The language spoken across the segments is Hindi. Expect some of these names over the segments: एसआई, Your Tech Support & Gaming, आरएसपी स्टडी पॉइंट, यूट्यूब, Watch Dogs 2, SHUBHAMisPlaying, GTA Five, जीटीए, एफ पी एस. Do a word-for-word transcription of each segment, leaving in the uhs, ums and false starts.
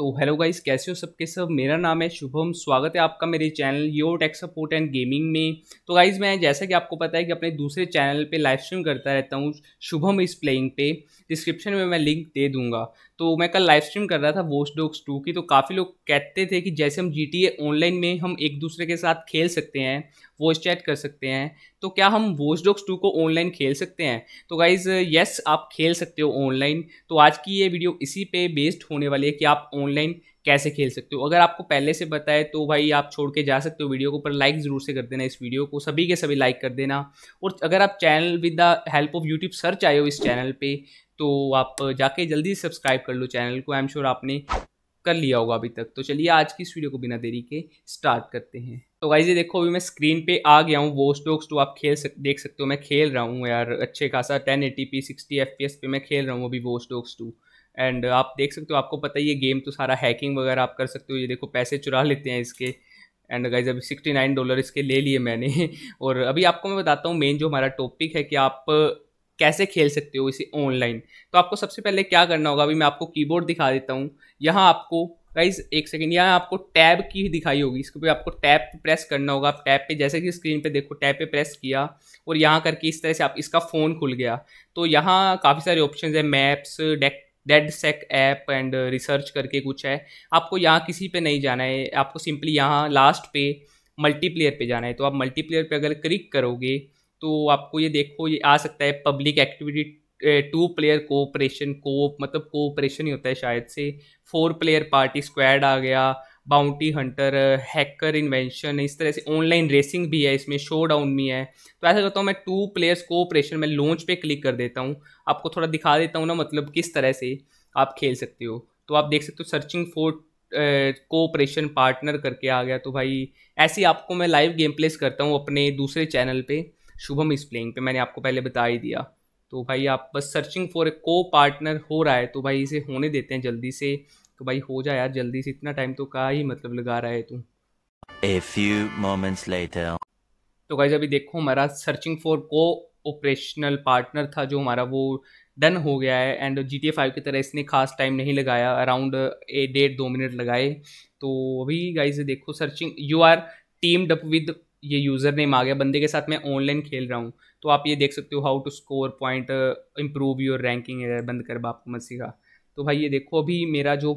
तो हेलो गाइस, कैसे हो सबके सब। मेरा नाम है शुभम, स्वागत है आपका मेरे channel your tech support and gaming में। तो गाइस, मैं जैसा कि आपको पता है कि अपने दूसरे चैनल पे लाइव स्ट्रीम करता रहता हूँ शुभम इस प्लेइंग पे, डिस्क्रिप्शन में मैं लिंक दे दूंगा। तो मैं कल लाइव स्ट्रीम कर रहा था वॉच डॉग्स टू की, तो काफ़ी लोग कहते थे कि जैसे हम जीटीए ऑनलाइन में हम एक दूसरे के साथ खेल सकते हैं, वॉइस चैट कर सकते हैं, तो क्या हम वॉच डॉग्स टू को ऑनलाइन खेल सकते हैं। तो गाइज़ यस, आप खेल सकते हो ऑनलाइन। तो आज की ये वीडियो इसी पे बेस्ड होने वाली है कि आप ऑनलाइन कैसे खेल सकते हो। अगर आपको पहले से पता है तो भाई आप छोड़ के जा सकते हो वीडियो को, पर लाइक ज़रूर से कर देना इस वीडियो को, सभी के सभी लाइक कर देना। और अगर आप channel with the help of यूट्यूब search आए हो इस चैनल पर, तो आप जाके जल्दी सब्सक्राइब कर लो चैनल को। आई एम श्योर आपने कर लिया होगा अभी तक। तो चलिए आज की इस वीडियो को बिना देरी के स्टार्ट करते हैं। तो गाइस ये देखो, अभी मैं स्क्रीन पे आ गया हूँ वॉच डॉग्स टू। आप खेल सक देख सकते हो मैं खेल रहा हूँ यार, अच्छे खासा ten eighty P sixty एफ पी एस पे मैं खेल रहा हूँ अभी वॉच डॉग्स टू। एंड आप देख सकते हो, आपको पता ही ये गेम तो सारा हैकिंग वगैरह आप कर सकते हो। ये देखो पैसे चुरा लेते हैं इसके। एंड गाइज अभी सिक्सटी नाइन डॉलर इसके ले लिए मैंने। और अभी आपको मैं बताता हूँ मेन जो हमारा टॉपिक है कि आप कैसे खेल सकते हो इसे ऑनलाइन। तो आपको सबसे पहले क्या करना होगा, अभी मैं आपको कीबोर्ड दिखा देता हूँ। यहाँ आपको गाइज एक सेकेंड, यहाँ आपको टैब की दिखाई होगी, इसके पे आपको टैब पे प्रेस करना होगा। आप टैब पे जैसे कि स्क्रीन पे देखो, टैब पे प्रेस किया और यहाँ करके इस तरह से आप इसका फ़ोन खुल गया। तो यहाँ काफ़ी सारे ऑप्शंस है, maps, deck DedSec app and research करके कुछ है। आपको यहाँ किसी पे नहीं जाना है, आपको सिंपली यहाँ लास्ट पे मल्टीप्लेयर पर जाना है। तो आप मल्टीप्लेयर पर अगर क्लिक करोगे तो आपको ये देखो ये आ सकता है public activity, two player cooperation, coop मतलब कोऑपरेशन ही होता है शायद से, फोर प्लेयर पार्टी स्क्वाड आ गया, बाउंटी हंटर, हैकर इन्वेंशन, इस तरह से ऑनलाइन रेसिंग भी है इसमें, शो डाउन भी है। तो ऐसा करता हूँ मैं टू प्लेयर्स कोऑपरेशन में लॉन्च पे क्लिक कर देता हूँ, आपको थोड़ा दिखा देता हूँ ना मतलब किस तरह से आप खेल सकते हो। तो आप देख सकते हो सर्चिंग फॉर कोऑपरेशन पार्टनर करके आ गया। तो भाई ऐसे आपको मैं लाइव गेम प्लेस करता हूँ अपने दूसरे चैनल पर शुभम इस प्लेइंग पे, मैंने आपको पहले बता ही दिया। तो भाई आप बस सर्चिंग फॉर ए को पार्टनर हो रहा है, तो भाई इसे होने देते हैं जल्दी से। तो भाई हो जाए यार जल्दी से, इतना टाइम तो का ही मतलब लगा रहा है तुम। A few moments later. तो गाइस अभी देखो हमारा searching for cooperational partner था जो हमारा, वो डन हो गया है। And G T A five की तरह इसने खास टाइम नहीं लगाया, अराउंड एक डेढ़ दो मिनट लगाए। तो अभी गाइज देखो searching, you are teamed up with, ये यूज़र नेम आ गया, बंदे के साथ मैं ऑनलाइन खेल रहा हूँ। तो आप ये देख सकते हो how to score point, improve your ranking, बंद कर बाप को मत सिखा। तो भाई ये देखो अभी मेरा जो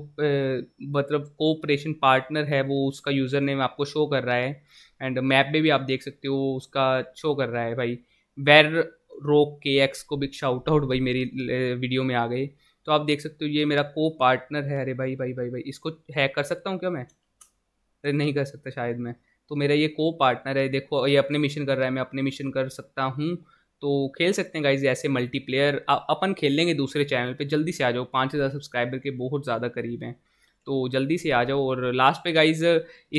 मतलब कोऑपरेशन पार्टनर है वो, उसका यूज़र नेम आपको शो कर रहा है। एंड मैप में भी आप देख सकते हो उसका शो कर रहा है। भाई वेर रोक के एक्स को बिग शाउट आउट, भाई मेरी वीडियो में आ गए। तो आप देख सकते हो ये मेरा को पार्टनर है। अरे भाई भाई भाई भाई इसको हैक कर सकता हूँ क्या मैं? अरे नहीं कर सकता शायद मैं। तो मेरा ये को पार्टनर है, देखो ये अपने मिशन कर रहा है, मैं अपने मिशन कर सकता हूँ। तो खेल सकते हैं गाइज ऐसे मल्टीप्लेयर, अपन खेल लेंगे दूसरे चैनल पे। जल्दी से आ जाओ, पाँच हज़ार सब्सक्राइबर के बहुत ज़्यादा करीब हैं, तो जल्दी से आ जाओ। और लास्ट पे गाइज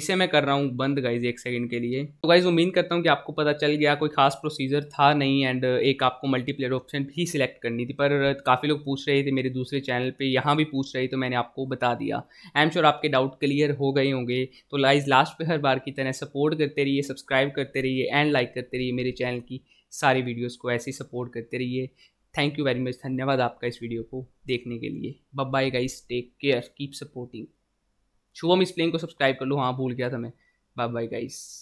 इसे मैं कर रहा हूँ बंद गाइज एक सेकंड के लिए। तो गाइज उम्मीद करता हूँ कि आपको पता चल गया, कोई खास प्रोसीजर था नहीं। एंड एक आपको मल्टीप्लेयर ऑप्शन भी सिलेक्ट करनी थी, पर काफ़ी लोग पूछ रहे थे मेरे दूसरे चैनल पे, यहाँ भी पूछ रहे थे, तो मैंने आपको बता दिया। आई एम श्योर आपके डाउट क्लियर हो गए होंगे। तो गाइज लास्ट पे हर बार की तरह सपोर्ट करते रहिए, सब्सक्राइब करते रहिए एंड लाइक करते रहिए मेरे चैनल की सारी वीडियोज़ को, ऐसे ही सपोर्ट करते रहिए। थैंक यू वेरी मच, धन्यवाद आपका इस वीडियो को देखने के लिए। Bye bye guys, take care, keep supporting Shubham इस प्लेइंग को सब्सक्राइब कर लो। हाँ भूल गया था मैं। Bye bye guys.